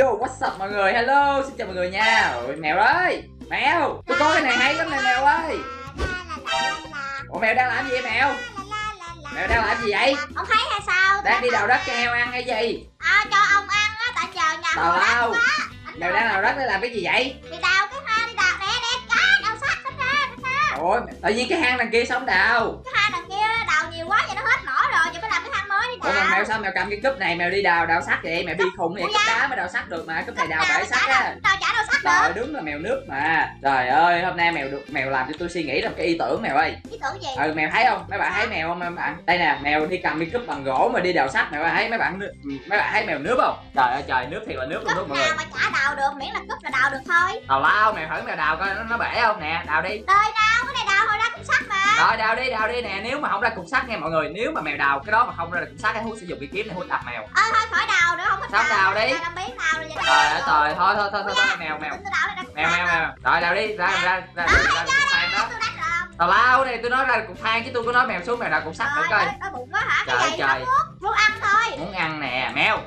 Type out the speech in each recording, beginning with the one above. Yo, what's up mọi người, hello, xin chào mọi người nha. Ôi, mèo ơi, mèo, tôi có cái này hay lắm này mèo ơi. Ủa mèo đang làm gì vậy mèo? Mèo đang làm gì vậy? Ông thấy hay sao? Đang đi đào đất cho heo ăn hay gì? Cho ông ăn á, tại chờ nhà đào đất quá. Mèo đang đào đất để làm cái gì vậy? Đi đào cái hang, đi đào đè cá, đào sắt hết ra. Ôi, tự nhiên cái hang đằng kia sống đào. Cái hang đằng kia đào nhiều quá vậy nó hết nổi rồi, giờ phải làm cái hang mới đi đào. Ủa mèo sao mèo cầm cái cúp này mèo đi đào đào sắt vậy? Mèo đi khùng vậy, cúp đá mới đào sắt được mà, cúp này đào phải sắt á. Rồi đúng là mèo nước mà. Trời ơi, hôm nay mèo được mèo làm cho tôi suy nghĩ ra một cái ý tưởng mèo ơi. Ý tưởng gì? Ừ, mèo thấy không? Mấy bạn thấy mèo không mấy bạn? Đây nè, mèo đi cầm cái cúp bằng gỗ mà đi đào sắt mèo thấy mấy bạn thấy mèo nước không? Trời ơi trời, nước thiệt là nước luôn mọi người. Cúp nào mà chả đào được, miễn là cúp là đào được thôi. Tào lao mèo thử mèo đào coi nó bể không nè, đào đi. Đời nào cái này đào hồi ra cục sắt mà. Rồi đào đi nè, nếu mà không ra cục sắt nghe mọi người, nếu mà mèo đào cái đó mà không ra được cục sắt thì Hút sẽ dùng cái kiếm này Hút đập mèo. Ờ thôi khỏi đào nữa, không có đào đi. Trời ơi thôi mèo. Mèo rồi đào đi ra đó. Tào lao này tôi nói ra cục than chứ tôi có nói mèo xuống mèo đào cục sắt thử coi. Trời muốn ăn thôi, muốn ăn nè mèo.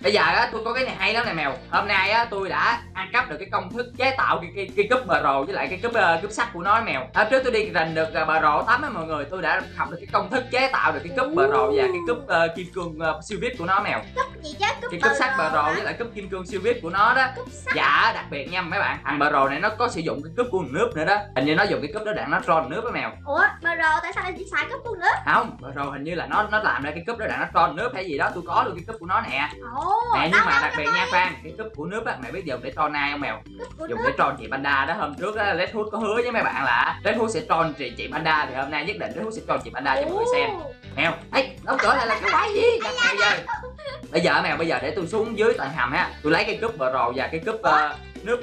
Bây giờ á tôi có cái này hay lắm nè mèo. Hôm nay á tôi đã ăn cắp được cái công thức chế tạo cái cúp bờ rồ với lại cái cúp sắt của nó mèo. Hôm trước tôi đi rình được bờ rồ tắm á mọi người, tôi đã học được cái công thức chế tạo được cái cúp bờ rồ và cái cúp kim cương siêu vip của nó mèo. Cúp gì chứ? Cái cúp sắt bờ rồ với lại cúp kim cương siêu vip của nó đó. Dạ đặc biệt nha mấy bạn, thằng bờ rồ này nó có sử dụng cái cúp của nước nữa đó. Hình như nó dùng cái cúp đó để nó tròn nước đó mèo. Ủa bờ rồ tại sao lại xài cúp của nước? Không, bờ rồ hình như là nó làm ra cái cúp đó để nó tròn nước hay gì đó, tôi có được cái cúp của nó nè. Mẹ nhưng mà đặc biệt nha Phan, cái cúp của nước á mẹ biết dùng để tròn ai không mèo? Dùng để tròn chị Panda đó. Hôm trước á Redhood có hứa với mấy bạn là Redhood sẽ tròn chị Panda thì hôm nay nhất định Redhood sẽ tròn chị Panda cho mọi người xem. Mèo, ấy, đóng cửa lại là cái quái gì? Đặt mèo rồi. Bây giờ mèo, bây giờ để tôi xuống dưới tầng hầm ha. Tôi lấy cái cúp bờ rồ và cái cúp nước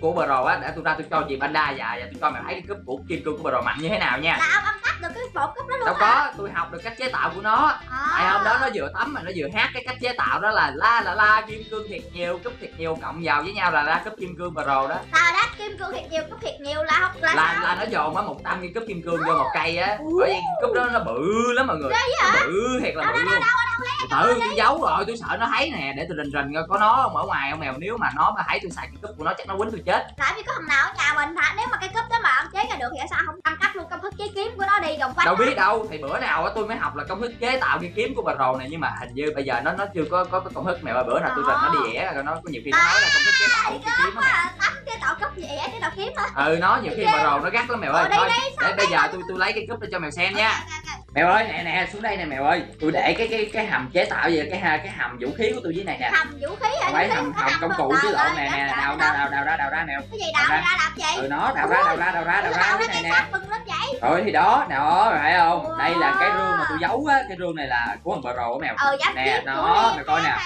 của bờ rồ á để tôi ra tôi cho chị Panda và tôi cho mèo thấy cái cúp của kim cương của bờ rồ mạnh như thế nào nha. Là ông cắt được cái bộ cúp đó luôn. Đâu có, tôi học được cách chế tạo của nó. Tại hôm đó nó vừa tắm mà nó vừa hát cái cách chế tạo đó là la kim cương thiệt nhiều cúp thiệt nhiều cộng vào với nhau là ra cúp kim cương bờ rồ đó. Sao đó kim cương thiệt nhiều cúp thiệt nhiều là không là nó dồn á 100 cái cúp kim cương vô một cây á. Bởi vì cúp đó nó bự lắm mọi người. Nó bự thiệt là bự luôn. Tự giấu rồi tôi sợ nó thấy nè, để tôi rình coi có nó không ở ngoài không mèo. Nếu mà nó mà thấy tôi xài cái cúp của nó chắc nó quýnh tôi chết. Tại vì có thằng nào ở nhà mình hả? Nếu mà cái cúp đó mà ông chế ra được thì sao không ăn cắp luôn công thức chế kiếm của nó đi vòng quanh? Đâu biết đâu, thì bữa nào tôi mới học là công thức chế tạo cái kiếm của bà rồ này, nhưng mà hình như bây giờ nó chưa có công thức mèo. Bữa nào tôi rình nó đi vẽ rồi nó có nhiều khi nó nói là công thức chế tạo cái kiếm đó chế tạo cúp gì chế tạo kiếm á. Ừ nó nhiều khi bà rồ nó gắt lắm mèo ơi. Thôi để bây giờ tôi lấy cái cúp để cho mèo xem nha. Mèo ơi nè xuống đây nè mèo ơi, tôi để cái hầm chế tạo gì cái hầm vũ khí của tôi dưới này nè. Hầm vũ khí hả? Phải hầm công cụ chứ lộn nè nè, đào ra mèo. Cái gì đào ra làm gì? Ừ nó đào ra cái này nè. Rồi thì đó đó phải không? Đây là cái rương mà tôi giấu á, cái rương này là của thằng bờ rồ mèo. Nè nó mày coi nè,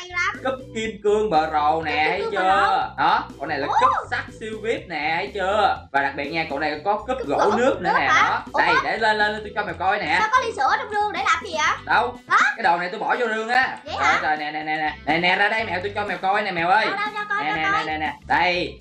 cúp kim cương bờ rồ nè thấy chưa? Đó, con này là cúp sắt siêu vip nè thấy chưa? Và đặc biệt nha, con này có cúp gỗ nước nữa nè đó. Đây để lên tôi cho mày coi nè. Sữa trong rương để làm gì vậy? Đâu? Đó. Cái đồ này tôi bỏ vô rương á. Trời nè ra đây mèo tôi cho mèo coi nè mèo ơi. Nè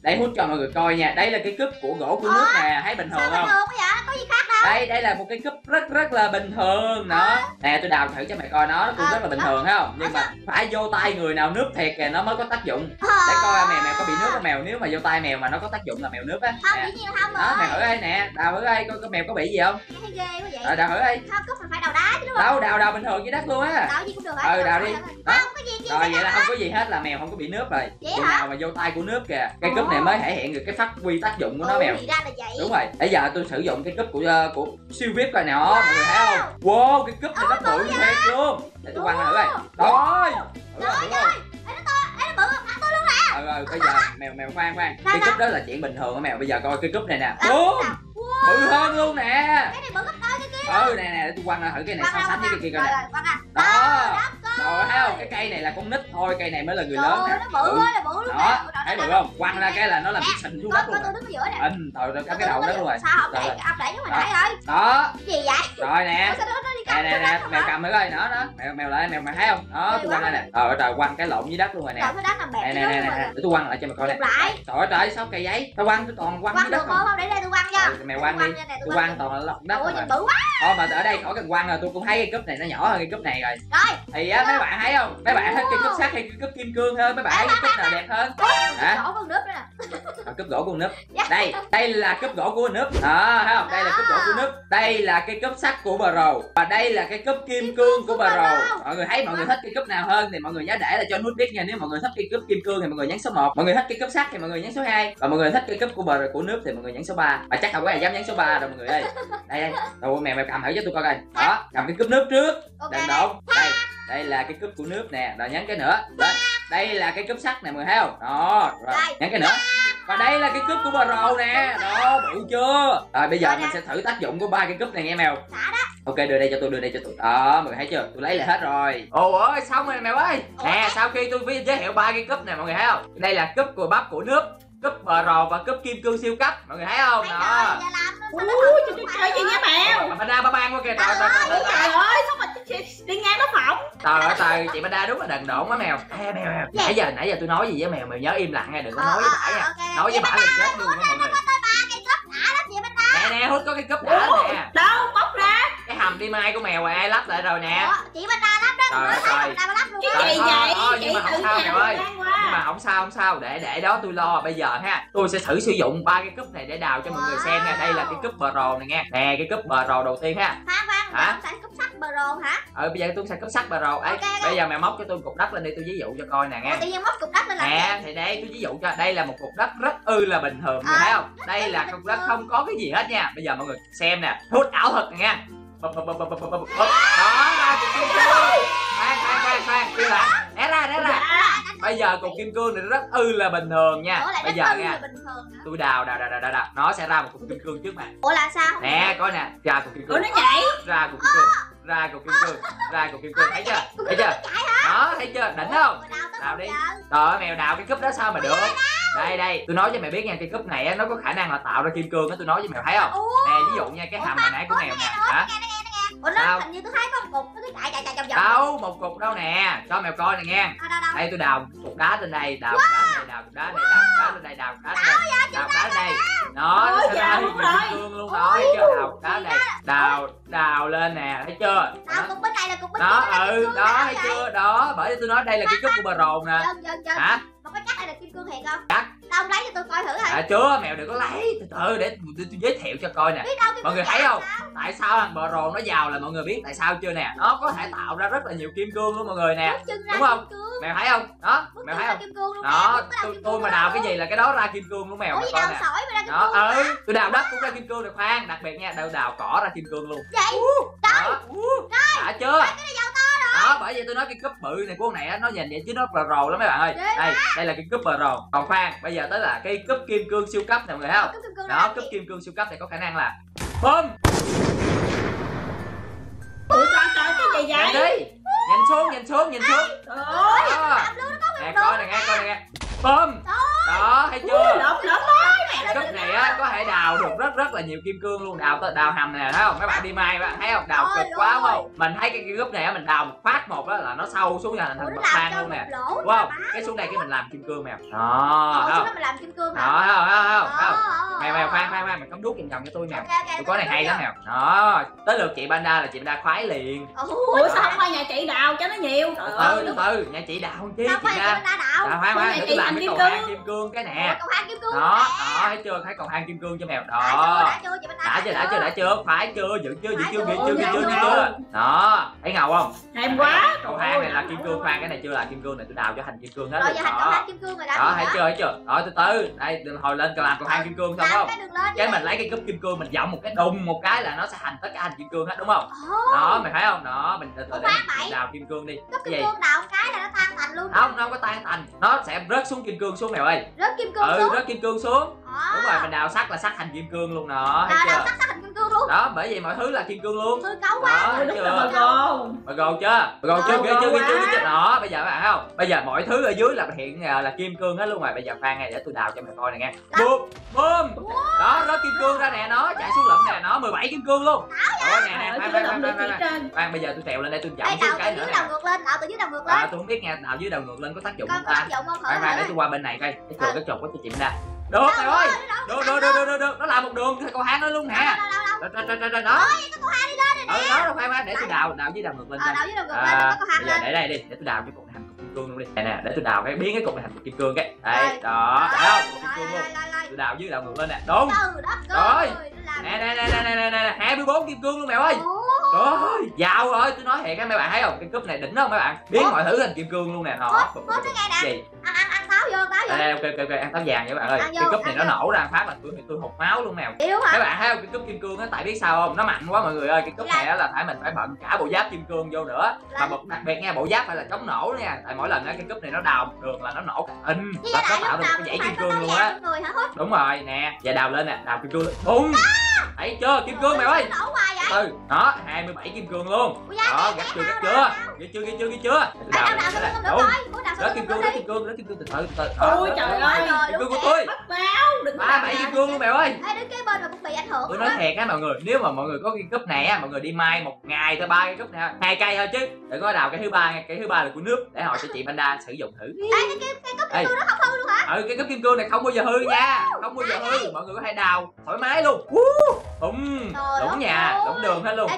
đây Hút cho mọi người coi nha. Đây là cái cúp của gỗ của nước nè, thấy bình thường không? Bình thường vậy? Có gì khác đâu. Đây là một cái cúp rất là bình thường đó. Nè tôi đào thử cho mày coi nó cũng rất là bình thường thấy không? Nhưng mà phải vô tay người nào nước thiệt kìa nó mới có tác dụng. Để coi mèo có bị nước không mèo, nếu mà vô tay mèo mà nó có tác dụng là mèo nước á. Không dĩ nhiên không rồi. Đó mèo ơi nè, đào thử coi con mèo có bị gì không? Thấy ghê quá vậy. Đào thử đi. Phải đào đá chứ đúng không? Đâu, đào bình thường dưới đất luôn á. Đào gì cũng được hả? Ừ, đào đi. Không có gì rồi vậy là không có gì hết là mèo không có bị nước rồi. Vậy nào mà vô tay của nước kìa. Cái cúp này mới thể hiện được cái phát huy tác dụng của nó mèo. Thì ra là vậy. Đúng rồi. Bây giờ tôi sử dụng cái cúp của siêu vip coi nè, mọi người thấy không? Wow, cái cúp này nó bự thiệt luôn. Để tôi quăng nó thử coi. Rồi. Trời ơi. Nó bự hơn tôi luôn nè. Rồi bây giờ mèo khoan. Cái cúp đó là chuyện bình thường á mèo. Bây giờ coi cái cúp này nè. Bự hơn luôn nè. Cái này bự gấp đôi cái kia. Nè để tôi quăng ra thử cái này so sánh với cái kia coi nè. Đó. Rồi thấy không? Cái cây này là con nít thôi, cây này mới là người lớn nè. Nó bự ơi là bự luôn nè. Thấy bự không? Quăng ra cái là nó làm bị sình xuống đất luôn. Tôi đứng ở giữa nè. Trời ơi, cái đầu đó luôn rồi. Sao không để ấp để giống mình thấy thôi. Đó. Gì vậy? Rồi nè. nè nè nè, mèo cầm mới coi nó đó, mèo lại mèo mày thấy không đó, tôi quăng đây nè, trời quăng cái lộn dưới đất luôn rồi nè, nè nè nè nè, để tôi quăng lại cho mày coi nè, trời trời sao cây giấy, tao quăng tôi toàn quăng dưới đất không, để đây tôi quăng cho, mèo quăng đi, tôi quăng toàn là lọc đất rồi, thôi mà ở đây khỏi cần quăng rồi, tôi cũng thấy cái cúp này nó nhỏ hơn cái cúp này rồi, thì á mấy bạn thấy không, mấy bạn thích cái cúp sắt hay cái cúp kim cương hơn, mấy bạn thấy cái cúp nào đẹp hơn? Cúp gỗ của con núp. Đây, đây là cúp gỗ của con núp. Đó, thấy không? Đây là cúp gỗ của núp. Đây là cái cúp sắt của bà rầu. Và đây là cái cúp kim cương của bà rầu. Mọi người thấy mọi người thích cái cúp nào hơn thì mọi người nhớ để là cho nút biết nha. Nếu mọi người thích cái cúp kim cương thì mọi người nhấn số 1. Mọi người thích cái cúp sắt thì mọi người nhấn số 2. Và mọi người thích cái cúp của bà rầu của núp thì mọi người nhấn số 3. Và chắc không có ai dám nhấn số 3 đâu mọi người ơi. Đây đây. Đồ mèo mèo cầm thử cho tôi coi coi. Đó, cầm cái cúp núp trước. Đừng đụng. Đây. Đây là cái cúp của núp nè. Rồi nhấn cái nữa. Lên. Đây là cái cúp sắt nè mọi người thấy không? Đó, rồi. Nhấn cái nữa. Và đây là cái cúp của bà rầu nè. Đó, bự chưa? Rồi bây giờ mình sẽ thử tác dụng của ba cái cúp này nghe mèo. Ok, đưa đây cho tôi, đưa đây cho tôi. Đó, mọi người thấy chưa? Tôi lấy lại hết rồi. Ồ ơi, xong rồi mèo ơi. Nè, sau khi tôi giới thiệu ba cái cúp này mọi người thấy không? Đây là cúp của bắp của nước, cúp bờ rồ và cúp kim cương siêu cấp, mọi người thấy không? Đó. Ui, trời gì nha mèo. Mà Panda ba ban quá kìa. Trời ơi, sao mà đi ngang nó phỏng. Trời ơi, trời, chị Panda đúng là đần độn quá mèo. Mèo mèo. Nãy giờ tôi nói gì với mèo, mèo nhớ im lặng nghe, đừng có nói với bả nha. Nói với bả là chết luôn mọi người. Nè nè, Hút có cái cúp đã nè. Đâu, bóc ra. Cái hầm đi mai của mèo rồi ai lắp lại rồi nè. Chị Panda lắp đó. Trời ơi. Cái gì vậy? Nhưng mà không sao mèo ơi. Mà không sao, để đó tôi lo. Bây giờ ha, tôi sẽ thử sử dụng ba cái cúp này để đào cho mọi người xem nha. Đây là cái cúp bờ rồ này nghe. Nè cái cúp bờ rồ đầu tiên ha. Hả? Xài cúp sắt bờ rồ hả? Bây giờ tôi xài cúp sắt bờ rồ. Ấy, bây giờ mày móc cho tôi cục đất lên đi, tôi ví dụ cho coi nè nghe. Tự nhiên móc cục đất lên làm. Nè, thì đây tôi ví dụ cho, đây là một cục đất rất là bình thường, mọi người thấy không? Đây là cục đất không có cái gì hết nha. Bây giờ mọi người xem nè, Hút ảo thuật nè nghe. Đó, bây giờ cục kim cương này rất là bình thường nha. Bây giờ nha, tôi đào nó sẽ ra một cục kim cương trước mặt. Ủa là sao? Nè coi nè, ra cục kim cương. Ủa nó nhảy. Ra cục kim cương, ra cục kim cương, ra cục kim cương, thấy chưa? Thấy chưa? Đó, thấy chưa? Đỉnh không? Đào đi. Trời ơi mèo, đào cái cúp đó sao mà được. Đây đây, tôi nói cho mày biết nha, cái cúp này nó có khả năng là tạo ra kim cương á, tôi nói với mày thấy không? Nè ví dụ nha, cái hầm hồi nãy của mèo nè. Hả? Ủa nó hình như tôi thấy có một cục, nó cứ chạy vòng vòng. Đâu, một cục đâu nè, cho mèo coi nè nghe. Đây tôi đào cục đá lên đây, đào đá lên đây, đào đá lên đây, đào đá lên đây, đào đá lên đây. Nó sẽ ra kim cương luôn đó, thấy chưa? Đào đá đây, đào lên nè, thấy chưa? Đào cục bên này là cục bên kia. Đó, đó thấy chưa? Đó, bởi vì tôi nói đây là cái cúp của bà rồn nè. Hả? Mà có chắc đây là kim cương thiệt không? Chắc. Ông lấy cho tôi coi thử hả? À, chưa, mèo đừng có lấy, từ để tôi giới thiệu cho coi nè. Mọi người thấy không? Tại sao thằng bờ rồ nó giàu là mọi người biết tại sao chưa nè? Nó có thể tạo ra rất là nhiều kim cương luôn mọi người nè. Đúng không? Mèo thấy không? Đó, mèo thấy không? Đó, tôi mà đào cái gì là cái đó ra kim cương luôn mèo. Ủa, coi nè. Đó, tôi đào đất cũng ra kim cương được, khoan, đặc biệt nha, đào cỏ ra kim cương luôn. Đó. Đã chưa? Đó, bởi vì tôi nói cái cúp bự này của con này nó nhìn vậy chứ nó là rồ lắm mấy bạn ơi. Đây là cái cúp bờ rồ. Còn khoan, bây giờ tới là cái cúp kim cương siêu cấp nè mọi người thấy không? Đó, cúp kim cương siêu cấp này có khả năng là bơm. Ủa trời, cái gì vậy? Đi. Nhìn xuống. Nè coi nè. Bơm. Đó, thấy chưa? Cúp này á có thể đào được rất là nhiều kim cương luôn, đào hầm nè, thấy không? Mấy bạn đi mai bạn thấy không? Đào cực quá không? Mình thấy cái cúp này á mình đào một phát một đó là nó sâu xuống là thành bậc thang luôn nè. Đúng không? Cái xuống đây cái mình làm kim cương mèo. Đó, đó mình làm kim cương. Đó, không. Mèo khoan mày cắm đuốc vòng vòng cho tôi mèo. Tôi có này hay lắm mèo. Đó, tới lượt chị Panda là chị Panda khoái liền. Ủa sao không qua nhà chị đào cho nó nhiều? Từ từ, nhà chị đào chi chị Panda. Khoan, tôi làm cái cầu hang kim cương cái nè. Đó, thấy chưa? Thấy cầu hang kim cương cho mèo. Đó. Đã chưa? Phải chưa? Giữ chưa. Đó, thấy ngầu không? Thèm quá. Cầu hang này là kim cương, khoan cái này chưa là kim cương này tôi đào cho thành kim cương hết rồi. Đó, thấy chưa? Rồi từ từ. Đây, hồi lên làm cầu hang kim cương xong không? Cái mình lấy cái cúp kim cương mình dậm một cái đùng một cái là nó sẽ thành tất cả thành kim cương hết đúng không? Đó, mày thấy không? Đó, mình từ từ đào kim cương đi. Cúp kim cương đào một cái là nó tan thành luôn. Không, nó có tan thành. Nó sẽ rớt xuống kim cương xuống mèo ơi. Rớt kim cương xuống. Đúng rồi, mình đào sắt là sắt thành kim cương luôn nè. Đào sắt thành kim cương luôn. Đó, bởi vì mọi thứ là kim cương luôn. Thứ cấu quá. Đúng rồi, bà gòn chưa? Đó, bây giờ bạn thấy không? Bây giờ mọi thứ ở dưới là hiện là kim cương hết luôn rồi. Bây giờ khoan này để tôi đào cho mày coi này nghe. Bùm, bùm. Đó, nó kim cương ra nè, nó chạy xuống lượm nè, nó 17 kim cương luôn. Đó nè, khoan bây giờ tôi trèo lên đây tôi chậm xuống cái nữa. Đào ngược lên, từ dưới đào ngược lên. Tôi không biết nghe, đào dưới đào ngược lên có tác dụng không ta? Khoan để tôi qua bên này coi. Cái chồng có tôi chìm ra. Được thầy ơi, được nó làm một đường con hang nó luôn nè. Đó con hang đi lên nè. Đó khoan khoan để tôi đào với đào ngược lên. Đào với đào ngược lên có con hang lên. Để đây đi, để tôi đào cái cục này thành cục kim cương luôn đi. Nè, để tôi đào cái biến cái cục này thành cục kim cương cái. Đây, đó, thấy không? Cục kim cương luôn. Tôi đào dưới đào ngược lên nè. Đúng. Rồi. Nè 24 kim cương luôn mèo ơi. Ôi, giàu rồi, tôi nói thiệt á mấy bạn thấy không? Cái cúp này đỉnh không mấy bạn? Biến mọi thứ thành kim cương luôn nè. Có cái nghe nè. Ăn táo vô, táo vô. Đây ok, ăn táo vàng nha các bạn ơi. Cái cúp này nó nổ ra phát là tôi hụt máu luôn nè. Các bạn thấy không? Cái cúp kim cương á, tại biết sao không? Nó mạnh quá mọi người ơi. Cái cúp này á là phải mình phải bận cả bộ giáp kim cương vô nữa. Mà đặc biệt nha, bộ giáp phải là chống nổ nha. Tại mỗi lần á cái cúp này nó đào được là nó nổ in. Và nó tạo được cái dãy kim cương luôn á. Đúng rồi nè. Giờ đào lên nè, đào kim cương lên. Bùng. Thấy chưa? Kim cương mày ơi. Đó, 27 kim cương luôn. Đó, gặp chưa? Đó kim cương từ từ. Ôi trời ơi, kim cương của tôi. 37 kim cương luôn mèo ơi. Đứng kế bên mà cũng bị ảnh hưởng. Tôi nói thiệt á mọi người, nếu mà mọi người có cái cúp này á, mọi người đi mai một ngày tới 3 cái cúp này, 2 cây thôi chứ. Đừng có đào cái thứ ba là của nước để hỏi cho chị Panda sử dụng thử. Cái cúp kim cương nó không hư luôn hả? Cái cúp kim cương này không bao giờ hư nha. Không bao giờ hư, mọi người có thể đào thoải mái luôn. Đúng nhà, đúng đường hết luôn.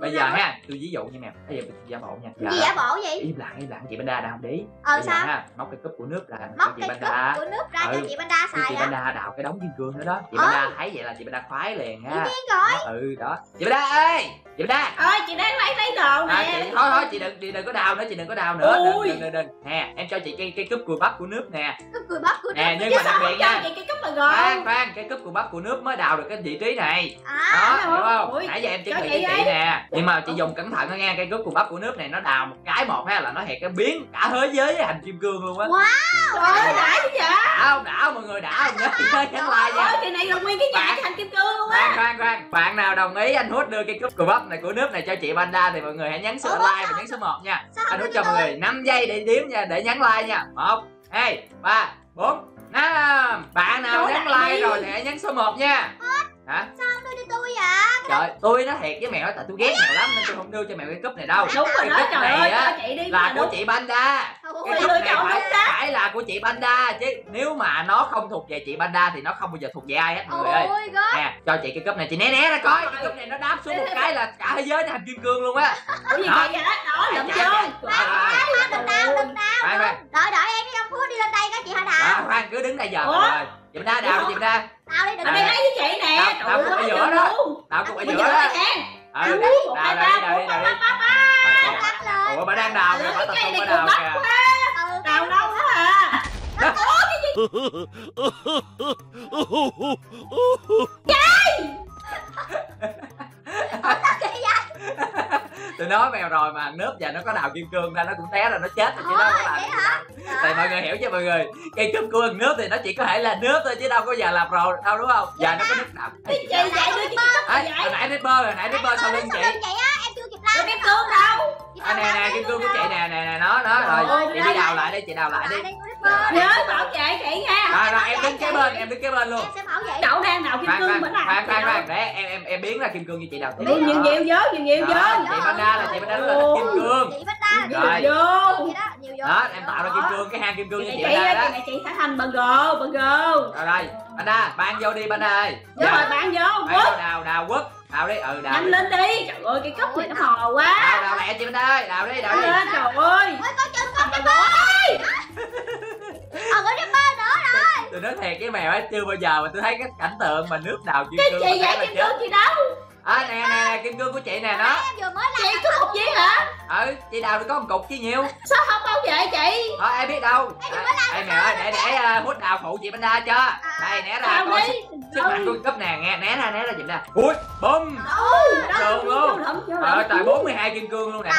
Bây giờ ha, tôi ví dụ như mèo. Bây giờ tôi giả bộ nha. Giả bộ gì? Im lặng chị Panda đã không đi. Sao? Ha, móc cái cúp của nước ra. Móc cái cúp của nước ra cho chị Panda xài. Chị Panda đào cái đống kim cương nữa đó. Chị Panda thấy vậy là chị Panda khoái liền ha. Đó. Chị Panda ơi. Chị Panda. Ơi chị đang lấy đồ nè. Thôi chị đừng có đào nữa, đừng. Nè, em cho chị cái cúp cùi bắp của nước nè. Cúp cùi bắp của nước. Nè, nhưng mà đặc biệt nha. Cái cúp cái cúp cùi bắp của nước mới đào được cái vị trí này. Đó, hiểu không? Nãy giờ em chuẩn bị cho chị nè. Nhưng mà chị dùng cẩn thận nghe, cái cúp cùi bắp của nước này nó đào một cái ha là nó thiệt cái biến cả thế giới thành kim cương luôn á. Wow, trời đã chứ vậy. Đã không mọi người, đã không nhớ nhấn like nha. Cái này là nguyên cái nhà thành kim cương luôn á. Khoan, bạn nào đồng ý anh Hút đưa cái cúp cùi bắp này của nước này cho chị Panda thì mọi người hãy nhấn số like và nhấn số 1 nha. Anh Hút cho mọi người 5 giây để đếm nha, để nhấn like nha. 1, 2, 3, 4, 5. Bạn nào nhấn like rồi thì hãy nhấn số 1 nha. Hả? Sao không đưa cho tôi vậy? Trời, tôi nói thiệt với mèo tại tôi ghét mèo lắm nên tôi không đưa cho mèo cái cúp này đâu. Đúng rồi đó, trời ơi, cho chị đi là của chị Panda. Cái cúp này phải là của chị Panda chứ nếu mà nó không thuộc về chị Panda thì nó không bao giờ thuộc về ai hết mọi người ơi. Nè, cho chị cái cúp này, chị né ra coi. Cái cúp này nó đáp xuống một cái là cả thế giới nó thành kim cương luôn á. Ủa gì vậy đó, đổ lụm vô. Đừng đào. Đợi em đi, ông Phú đi lên đây các chị hả đào. Khoan, cứ đứng đây giờ rồi. Chị Panda đào đi chị Panda. Tao đi đừng lấy với chị nè. Tao cũng ở giữa đó. Đào đi. Ủa bà đang đào kìa, bà tập trung bà đào kìa. Đào đâu hết à? Tôi nói mèo rồi mà nớp giờ nó có đào kim cương ra nó cũng té ra nó chết rồi chứ đâu có làm gì đâu. Tại mọi người hiểu chứ mọi người, cây cúp của con nớp thì nó chỉ có thể là nớp thôi chứ đâu có giờ làm rồi đâu đúng không? Giờ nó có nước đậm. Cái gì vậy đưa chị cái cúp? Hồi nãy nếp bơ sau lưng chị. Em chưa kịp la. Kim cương đâu? Nè kim cương của chị nè nó rồi. Chị đi đào lại đi, chị đào lại đi. Nhớ bảo vệ chị nha. Rồi em đứng kế bên luôn. Em sẽ bảo vệ. Cậu đang đào kim cương bữa nào. Khoan để em biến ra kim cương cho chị đào. Nhiều vô. Chị Panda là kim cương. Chị Panda. Rồi. Nhiều vô. Đó, em tạo ra kim cương, cái hang kim cương cho chị Panda đó. Chị phải thành bờ gồ. Rồi. Panda, ban vô đi Panda ơi. Đúng rồi, ban vô. Đào quất. Đào đi, đào. Nhanh lên đi. Trời ơi, cái cúp này nó hò quá. Đào lẹ chị Panda ơi, đào đi. Trời ơi. Có chân không em ơi. Tôi nói thiệt cái mèo ấy chưa bao giờ mà tôi thấy cái cảnh tượng mà nước đào kim cương. Cái gì vậy? Kim cương chị đâu? Nè kim cương của chị nè đó. Em vừa mới làm. Chị có một viên hả? Chị đào được có một cục chứ nhiều. Sao không bảo vệ chị? Ai biết đâu. Mèo ơi để mút đạo phụ chị Panda chưa? Đây né ra coi sức mạnh tôi cấp nàng nghe, né ra chị Panda. Ui, bum. Cường luôn. Tại 42 kim cương luôn nè.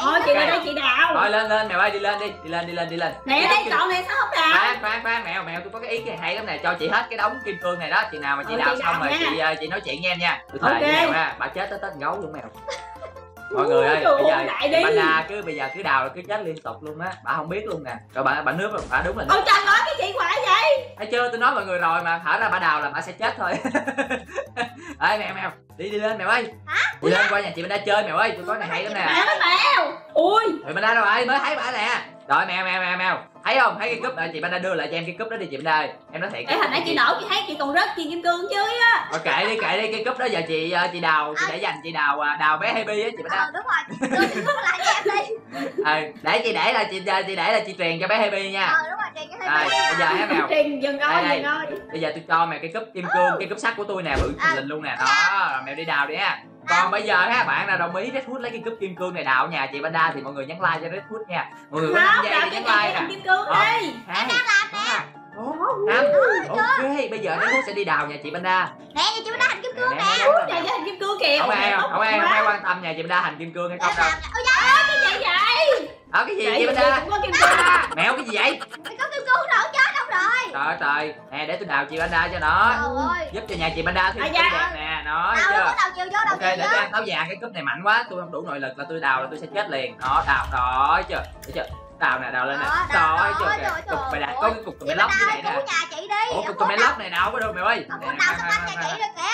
Thôi chị lên đây chị đạo. Thôi lên mèo ơi, đi lên. Nè đây cậu này sao không đạo? Khoan mèo tôi có cái ý cái hay lắm nè, cho chị hết cái đống kim cương này đó, chị nào mà chị đạo xong rồi chị nói chuyện với em nha. Tôi thề mèo ha, bà chết tới tên gấu luôn mèo. Mọi người ơi, bây giờ cứ đào là cứ chết liên tục luôn á, bà không biết luôn nè. Rồi bà nước rồi, bà đúng là nước. Ôi trời nói cái gì hoài vậy? Thấy chưa, tôi nói mọi người rồi mà, thở ra bà đào là bà sẽ chết thôi. Ê mèo, đi lên mèo ơi. Hả? Đi lên qua nhà chị Panda chơi mèo ơi, tôi có này hay lắm nè. Mèo. Ui. Rồi Panda đâu rồi, mới thấy bà nè. Rồi mèo. Thấy không? Thấy cái cúp chị Panda đưa lại cho em cái cúp đó đi chị Panda ơi. Em nói thiệt. Cái hồi nãy chị nổ chị thấy chị còn rớt kim cương chứ á. Rồi kệ đi cái cúp đó giờ chị đào, chị để dành chị đào bé Happy á chị Panda. Đúng rồi. Đưa cái cúp lại cho em đi. Để chị để là chị truyền cho bé Happy nha. Đúng rồi, truyền cho Happy. Bây giờ hả mèo. Truyền dừng coi. Bây giờ tôi cho mày cái cúp kim cương, cái cúp sắt của tôi nè, bự lình luôn nè. Đó, rồi mèo đi đào đi ha. Còn bây giờ ha, bạn nào đồng ý Redhood lấy cái cúp kim cương này đào nhà chị Panda thì mọi người nhắn like cho Redhood nha. Mọi người nhắn like cho like kim cương đi. Em đang làm nè. 5. Ok, bây giờ Redhood sẽ đi đào nhà chị Panda. Nè, nhà chị Panda hành kim cương nè. Trời ơi, hành kim cương kìa. Không ai quan tâm nhà chị Panda hành kim cương hay không đâu. Cái gì vậy? Cái gì chị Panda? Mèo cái gì vậy? Mày có kim cương nữa chứ. Trời nè để tôi đào chị Panda cho nó giúp cho nhà chị Panda thêm cúp vàng nè, nói chưa? Ok để cho em táo vàng, cái cúp này mạnh quá tôi không đủ nội lực là tôi đào là tôi sẽ chết liền. Đó đào rồi chưa, thấy chưa, đào nè, đào lên nè, trời trời cục mày đặt có cái cục mày lóc như này nè. Ủa cục mày lóc này đào có đâu mày ơi,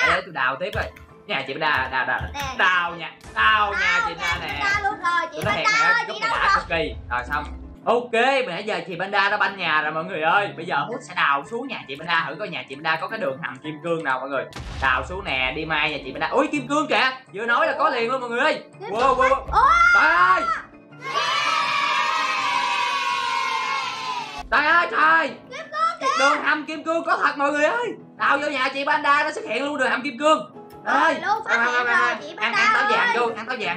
để tôi đào tiếp rồi. Nhà chị Panda đào nhà chị Panda nè, tôi nói hẹn nè cúp này đã cực kỳ rồi xong. Ok, bây giờ chị Panda đã banh nhà rồi mọi người ơi. Bây giờ Hút sẽ đào xuống nhà chị Panda thử coi nhà chị Panda có cái đường hầm kim cương nào mọi người. Đào xuống nè, đi mai nhà chị Panda. Ui kim cương kìa, vừa nói là có liền luôn mọi người ơi. Wow. Trời ơi. Trời ơi. Đường hầm kim cương có thật mọi người ơi. Đào vô nhà chị Panda nó xuất hiện luôn đường hầm kim cương. Rồi, ăn táo vàng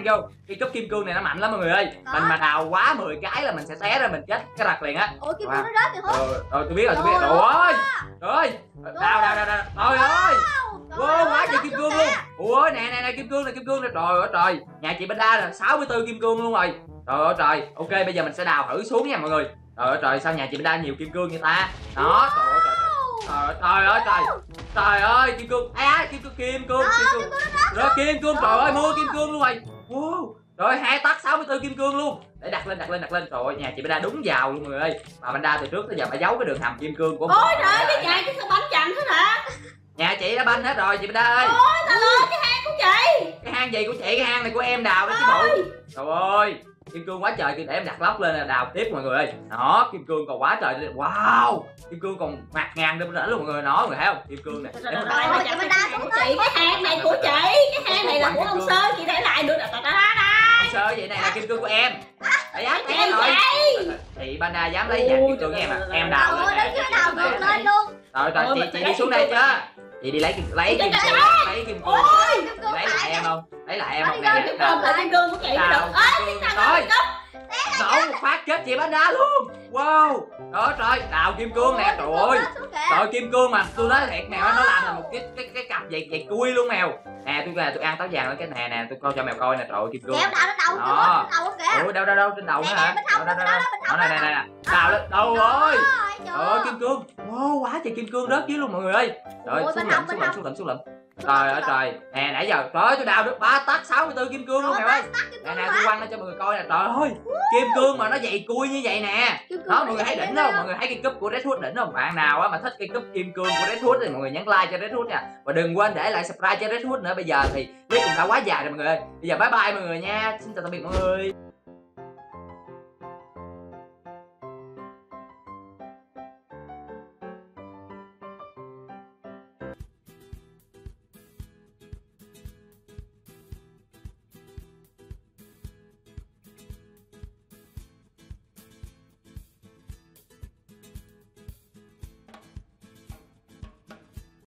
vô, cái cúp kim cương này nó mạnh lắm mọi người ơi. Mình mà đào quá 10 cái là mình sẽ té ra mình chết cái rặt liền á. Ủa kim cương nó rớt thì không? Rồi tôi biết rồi. Trời ơi. Đào. Trời ơi. Wow, quá trời kim cương luôn. Ủa nè kim cương này. Trời ơi trời. Nhà chị Panda là 64 kim cương luôn rồi. Trời ơi trời. Ok bây giờ mình sẽ đào thử xuống nha mọi người. Trời ơi trời, sao nhà chị Panda nhiều kim cương vậy ta? Đó, trời ơi kim cương kim cương trời ơi mua kim cương luôn rồi. Wow, rồi 2 tấc 64 kim cương luôn, để đặt lên. Trời ơi nhà chị Panda đúng giàu luôn mọi người ơi. Bà Panda từ trước tới giờ bà giấu cái đường hầm kim cương của mình. Ôi trời ơi cái nhà cái sao bánh chành hết hả? Nhà chị đã banh hết rồi chị Panda ơi. Ôi trời ơi cái hang của chị, cái hang gì của chị, cái hang này của em đào đó chứ bộ. Trời ơi kim cương quá trời, để em đặt lóc lên là đào tiếp mọi người ơi. Đó kim cương còn quá trời. Wow kim cương còn mặt ngàn đâm rỡ luôn mọi người, nói mọi người thấy không? Kim cương này em chị, cái hang này của chị, cái hang này là của ông Sơ, chị để lại được. Ông Sơ vậy này là kim cương của em. Chị Panda dám lấy nhà kim cương em à? Em đào lên luôn. Rồi chị đi xuống đây chứ, chị đi lấy kim cương. Lấy lại em không nè. Đào kim cương của chị mới được. Rồi đổ một phát chết chị Panda luôn. Wow đó trời, đào kim cương nè. Trời ơi trời kim cương mà tôi nói thiệt mèo nó làm là một cái cặp vậy cui luôn mèo. Nè tôi ăn táo vàng lên cái này nè, tôi coi cho mèo coi nè. Trời ơi kim cương đó. Ủa đâu trên đầu nữa hả? Đó nè đào lên. Đâu rồi trời kim cương. Wow quá trời kim cương rớt dưới luôn mọi người ơi. Trời xuống lụm. Trời ơi trời, nè nãy giờ trời ơi tôi đào được 3 tấc 64 kim cương luôn mèo ơi. Nè tôi quăng nó cho mọi người coi nè. Trời ơi kim cương mà nó dày cui như vậy nè. Đó mọi người thấy đỉnh không? Mọi người thấy cái cúp của Redhood đỉnh không? Bạn nào á mà thích cái cúp kim cương của Redhood thì mọi người nhắn like cho Redhood nha. Và đừng quên để lại subscribe cho Redhood nữa. Bây giờ thì clip cũng đã quá dài rồi mọi người ơi. Bây giờ bye bye mọi người nha. Xin chào tạm biệt mọi người.